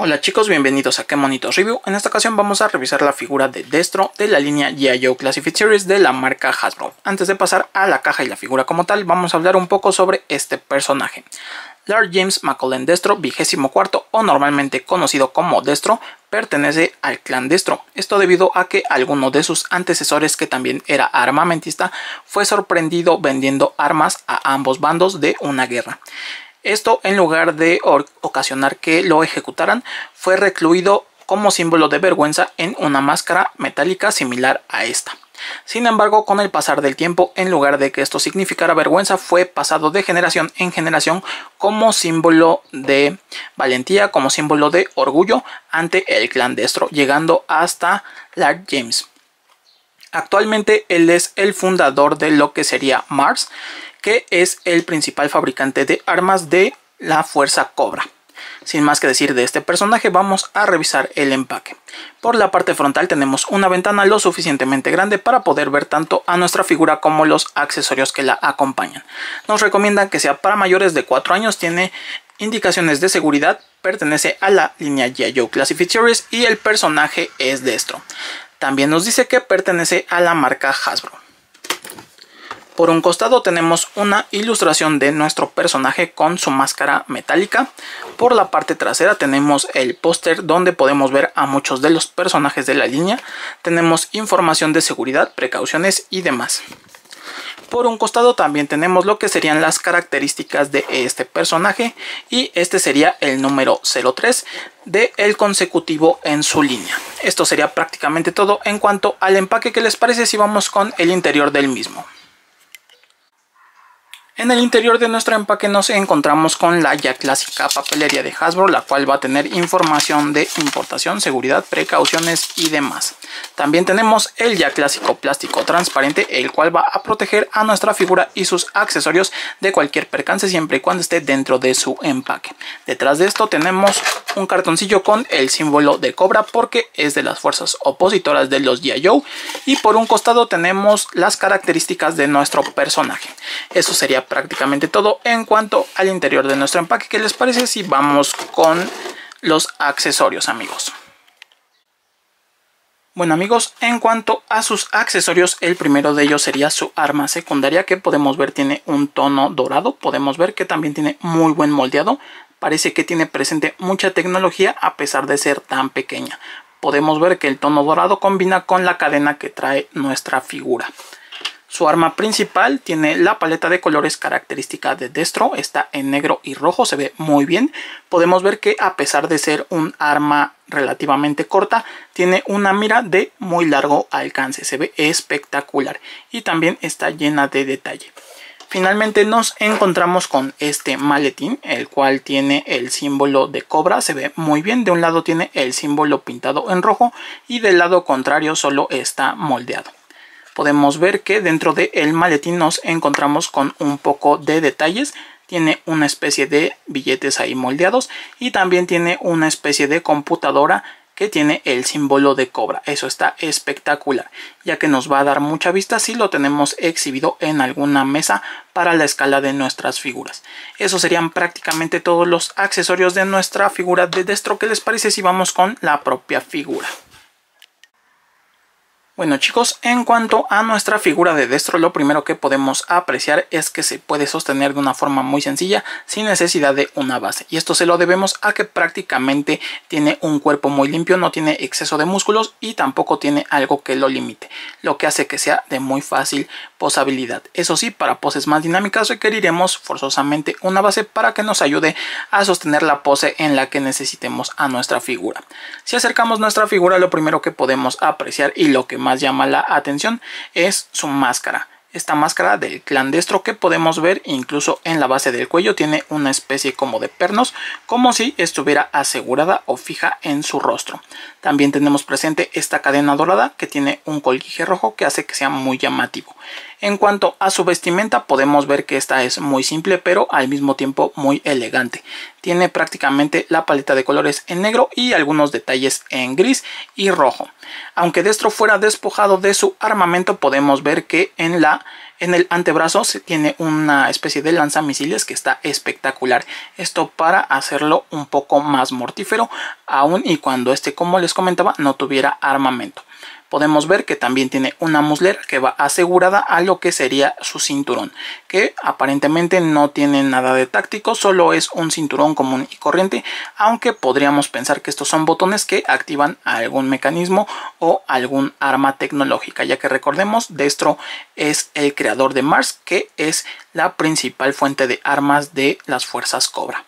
Hola chicos, bienvenidos a Q Monitos Review. En esta ocasión vamos a revisar la figura de Destro de la línea G.I. Joe Classified Series de la marca Hasbro. Antes de pasar a la caja y la figura como tal, vamos a hablar un poco sobre este personaje. Laird James McCullen Destro, 24º o normalmente conocido como Destro, pertenece al clan Destro. Esto debido a que alguno de sus antecesores, que también era armamentista, fue sorprendido vendiendo armas a ambos bandos de una guerra. Esto, en lugar de ocasionar que lo ejecutaran, fue recluido como símbolo de vergüenza en una máscara metálica similar a esta. Sin embargo, con el pasar del tiempo, en lugar de que esto significara vergüenza, fue pasado de generación en generación como símbolo de valentía, como símbolo de orgullo ante el clan Destro, llegando hasta Laird James. Actualmente él es el fundador de lo que sería Mars, que es el principal fabricante de armas de la Fuerza Cobra. Sin más que decir de este personaje, vamos a revisar el empaque. Por la parte frontal tenemos una ventana lo suficientemente grande para poder ver tanto a nuestra figura como los accesorios que la acompañan. Nos recomiendan que sea para mayores de 4 años, tiene indicaciones de seguridad, pertenece a la línea G.I. Joe Classified Series y el personaje es Destro. También nos dice que pertenece a la marca Hasbro. Por un costado tenemos una ilustración de nuestro personaje con su máscara metálica. Por la parte trasera tenemos el póster donde podemos ver a muchos de los personajes de la línea. Tenemos información de seguridad, precauciones y demás. Por un costado también tenemos lo que serían las características de este personaje. Y este sería el número 03 del consecutivo en su línea. Esto sería prácticamente todo en cuanto al empaque. ¿Qué les parece si vamos con el interior del mismo? En el interior de nuestro empaque nos encontramos con la ya clásica papelería de Hasbro, la cual va a tener información de importación, seguridad, precauciones y demás. También tenemos el ya clásico plástico transparente, el cual va a proteger a nuestra figura y sus accesorios de cualquier percance siempre y cuando esté dentro de su empaque. Detrás de esto tenemos un cartoncillo con el símbolo de Cobra porque es de las fuerzas opositoras de los G.I. Joe, y por un costado tenemos las características de nuestro personaje. Eso sería prácticamente todo en cuanto al interior de nuestro empaque. ¿Qué les parece si vamos con los accesorios, amigos? Bueno amigos, en cuanto a sus accesorios, el primero de ellos sería su arma secundaria, que podemos ver tiene un tono dorado. Podemos ver que también tiene muy buen moldeado. Parece que tiene presente mucha tecnología a pesar de ser tan pequeña. Podemos ver que el tono dorado combina con la cadena que trae nuestra figura. Su arma principal tiene la paleta de colores característica de Destro, está en negro y rojo, se ve muy bien. Podemos ver que a pesar de ser un arma relativamente corta, tiene una mira de muy largo alcance, se ve espectacular y también está llena de detalle. Finalmente nos encontramos con este maletín, el cual tiene el símbolo de Cobra, se ve muy bien. De un lado tiene el símbolo pintado en rojo y del lado contrario solo está moldeado. Podemos ver que dentro del maletín nos encontramos con un poco de detalles. Tiene una especie de billetes ahí moldeados y también tiene una especie de computadora que tiene el símbolo de Cobra. Eso está espectacular, ya que nos va a dar mucha vista si lo tenemos exhibido en alguna mesa para la escala de nuestras figuras. Esos serían prácticamente todos los accesorios de nuestra figura de Destro. ¿Qué les parece si vamos con la propia figura? Bueno chicos, en cuanto a nuestra figura de Destro, lo primero que podemos apreciar es que se puede sostener de una forma muy sencilla sin necesidad de una base, y esto se lo debemos a que prácticamente tiene un cuerpo muy limpio, no tiene exceso de músculos y tampoco tiene algo que lo limite, lo que hace que sea de muy fácil posabilidad. Eso sí, para poses más dinámicas requeriremos forzosamente una base para que nos ayude a sostener la pose en la que necesitemos a nuestra figura. Si acercamos nuestra figura, lo primero que podemos apreciar y lo que más llama la atención es su máscara. Esta máscara del clan Destro que podemos ver incluso en la base del cuello tiene una especie como de pernos, como si estuviera asegurada o fija en su rostro. También tenemos presente esta cadena dorada que tiene un colguije rojo que hace que sea muy llamativo. En cuanto a su vestimenta, podemos ver que esta es muy simple pero al mismo tiempo muy elegante. Tiene prácticamente la paleta de colores en negro y algunos detalles en gris y rojo. Aunque Destro fuera despojado de su armamento, podemos ver que en el antebrazo se tiene una especie de lanzamisiles que está espectacular. Esto para hacerlo un poco más mortífero aún y cuando este, como les comentaba, no tuviera armamento. Podemos ver que también tiene una muslera que va asegurada a lo que sería su cinturón, que aparentemente no tiene nada de táctico, solo es un cinturón común y corriente, aunque podríamos pensar que estos son botones que activan algún mecanismo o algún arma tecnológica, ya que recordemos, Destro es el creador de Mars, que es la principal fuente de armas de las fuerzas Cobra.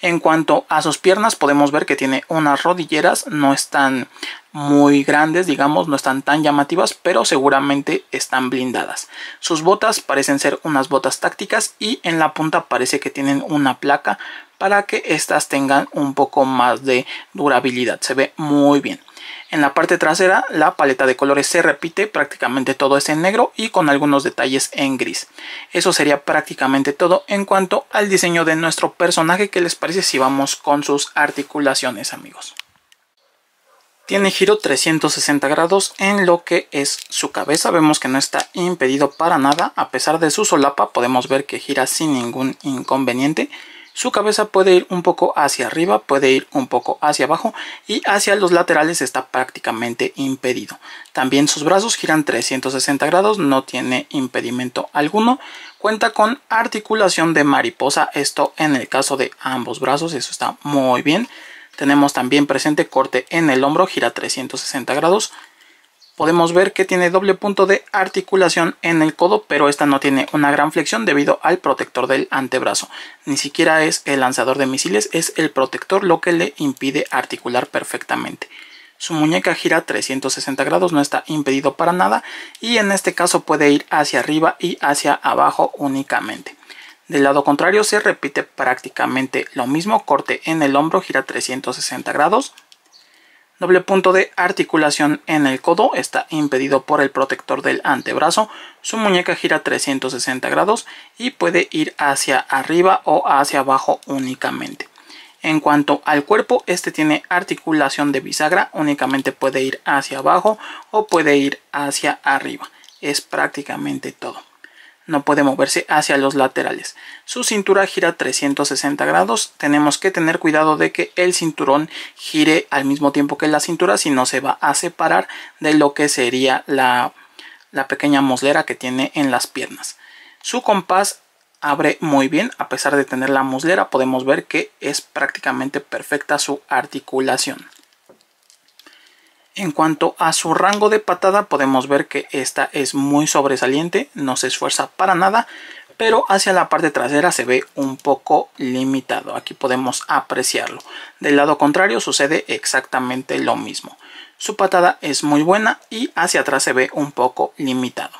En cuanto a sus piernas, podemos ver que tiene unas rodilleras, no están muy grandes, digamos, no están tan llamativas, pero seguramente están blindadas. Sus botas parecen ser unas botas tácticas y en la punta parece que tienen una placa para que estas tengan un poco más de durabilidad. Se ve muy bien. En la parte trasera la paleta de colores se repite, prácticamente todo es en negro y con algunos detalles en gris. Eso sería prácticamente todo en cuanto al diseño de nuestro personaje. ¿Qué les parece si vamos con sus articulaciones, amigos? Tiene giro 360 grados en lo que es su cabeza. Vemos que no está impedido para nada. A pesar de su solapa podemos ver que gira sin ningún inconveniente. Su cabeza puede ir un poco hacia arriba, puede ir un poco hacia abajo y hacia los laterales está prácticamente impedido. También sus brazos giran 360 grados, no tiene impedimento alguno. Cuenta con articulación de mariposa, esto en el caso de ambos brazos, eso está muy bien. Tenemos también presente corte en el hombro, gira 360 grados. Podemos ver que tiene doble punto de articulación en el codo, pero esta no tiene una gran flexión debido al protector del antebrazo. Ni siquiera es el lanzador de misiles, es el protector lo que le impide articular perfectamente. Su muñeca gira 360 grados, no está impedido para nada y en este caso puede ir hacia arriba y hacia abajo únicamente. Del lado contrario se repite prácticamente lo mismo, corte en el hombro, gira 360 grados. Doble punto de articulación en el codo, está impedido por el protector del antebrazo. Su muñeca gira 360 grados y puede ir hacia arriba o hacia abajo únicamente. En cuanto al cuerpo, este tiene articulación de bisagra, únicamente puede ir hacia abajo o puede ir hacia arriba. Es prácticamente todo. No puede moverse hacia los laterales. Su cintura gira 360 grados. Tenemos que tener cuidado de que el cinturón gire al mismo tiempo que la cintura, si no se va a separar de lo que sería la pequeña muslera que tiene en las piernas. Su compás abre muy bien. A pesar de tener la muslera, podemos ver que es prácticamente perfecta su articulación. En cuanto a su rango de patada, podemos ver que esta es muy sobresaliente, no se esfuerza para nada, pero hacia la parte trasera se ve un poco limitado. Aquí podemos apreciarlo. Del lado contrario sucede exactamente lo mismo. Su patada es muy buena y hacia atrás se ve un poco limitado.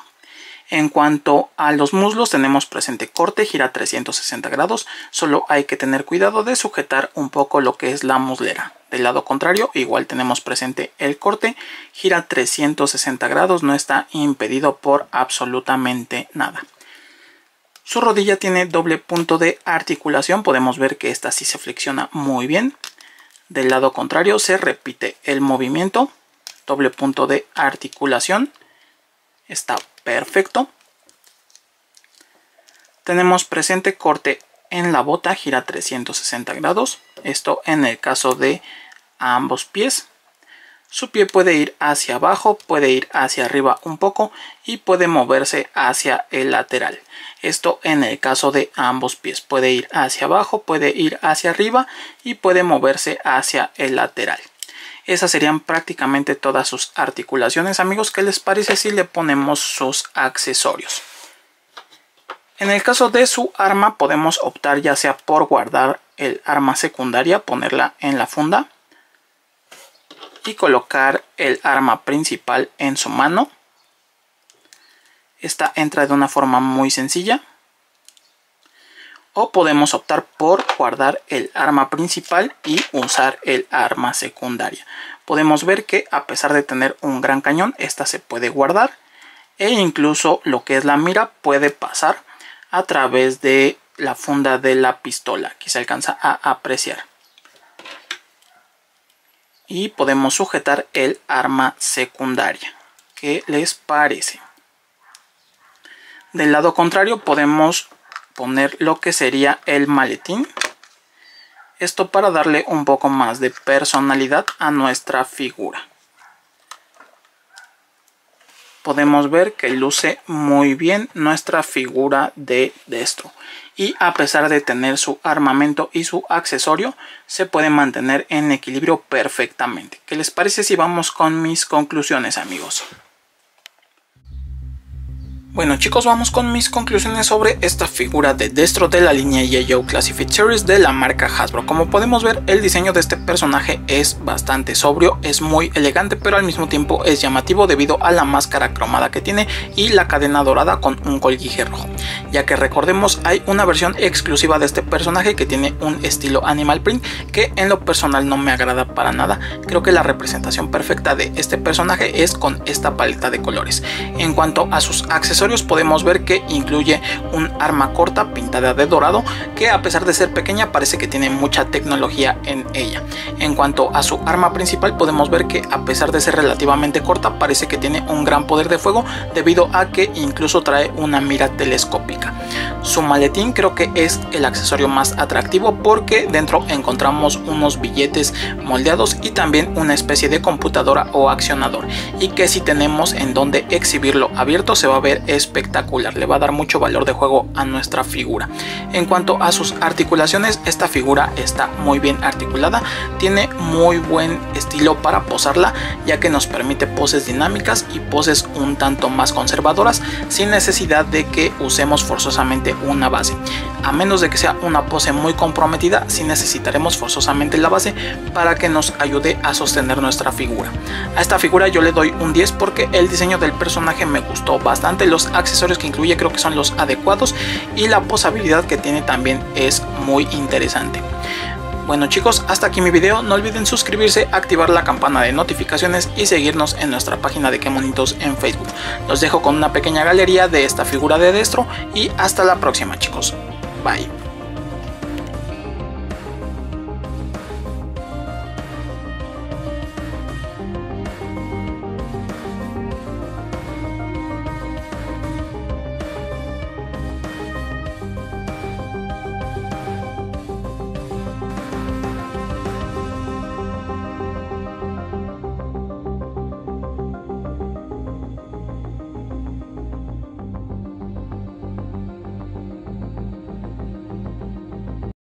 En cuanto a los muslos, tenemos presente corte, gira 360 grados. Solo hay que tener cuidado de sujetar un poco lo que es la muslera. Del lado contrario, igual tenemos presente el corte, gira 360 grados, no está impedido por absolutamente nada. Su rodilla tiene doble punto de articulación, podemos ver que esta sí se flexiona muy bien. Del lado contrario se repite el movimiento, doble punto de articulación, está perfecto. Tenemos presente corte en la bota, gira 360 grados, esto en el caso de ambos pies. Su pie puede ir hacia abajo, puede ir hacia arriba un poco y puede moverse hacia el lateral. Esto en el caso de ambos pies, puede ir hacia abajo, puede ir hacia arriba y puede moverse hacia el lateral. Esas serían prácticamente todas sus articulaciones, amigos. ¿Qué les parece si le ponemos sus accesorios? En el caso de su arma podemos optar ya sea por guardar el arma secundaria, ponerla en la funda y colocar el arma principal en su mano. Esta entra de una forma muy sencilla. O podemos optar por guardar el arma principal y usar el arma secundaria. Podemos ver que a pesar de tener un gran cañón, esta se puede guardar. e incluso lo que es la mira puede pasar a través de la funda de la pistola. Aquí se alcanza a apreciar. Y podemos sujetar el arma secundaria. ¿Qué les parece? Del lado contrario podemos poner lo que sería el maletín. Esto para darle un poco más de personalidad a nuestra figura. Podemos ver que luce muy bien nuestra figura de Destro. Y a pesar de tener su armamento y su accesorio, se puede mantener en equilibrio perfectamente. ¿Qué les parece si vamos con mis conclusiones, amigos? Bueno, chicos, vamos con mis conclusiones sobre esta figura de Destro de la línea G.I. Joe Classified Series de la marca Hasbro. Como podemos ver, el diseño de este personaje es bastante sobrio, es muy elegante, pero al mismo tiempo es llamativo debido a la máscara cromada que tiene y la cadena dorada con un colguije rojo. Ya que recordemos, hay una versión exclusiva de este personaje que tiene un estilo animal print que en lo personal no me agrada para nada. Creo que la representación perfecta de este personaje es con esta paleta de colores. En cuanto a sus accesorios, podemos ver que incluye un arma corta pintada de dorado que, a pesar de ser pequeña, parece que tiene mucha tecnología en ella. En cuanto a su arma principal, podemos ver que, a pesar de ser relativamente corta, parece que tiene un gran poder de fuego debido a que incluso trae una mira telescópica. Su maletín creo que es el accesorio más atractivo porque dentro encontramos unos billetes moldeados y también una especie de computadora o accionador, y que si tenemos en donde exhibirlo abierto se va a ver espectacular, le va a dar mucho valor de juego a nuestra figura. En cuanto a sus articulaciones, esta figura está muy bien articulada, tiene muy buen estilo para posarla, ya que nos permite poses dinámicas y poses un tanto más conservadoras sin necesidad de que usemos forzosamente una base. A menos de que sea una pose muy comprometida, sí necesitaremos forzosamente la base para que nos ayude a sostener nuestra figura. A esta figura yo le doy un 10 porque el diseño del personaje me gustó bastante, los accesorios que incluye creo que son los adecuados y la posabilidad que tiene también es muy interesante. Bueno, chicos, hasta aquí mi video. No olviden suscribirse, activar la campana de notificaciones y seguirnos en nuestra página de Q Monitos en Facebook. Los dejo con una pequeña galería de esta figura de Destro y hasta la próxima, chicos. Bye.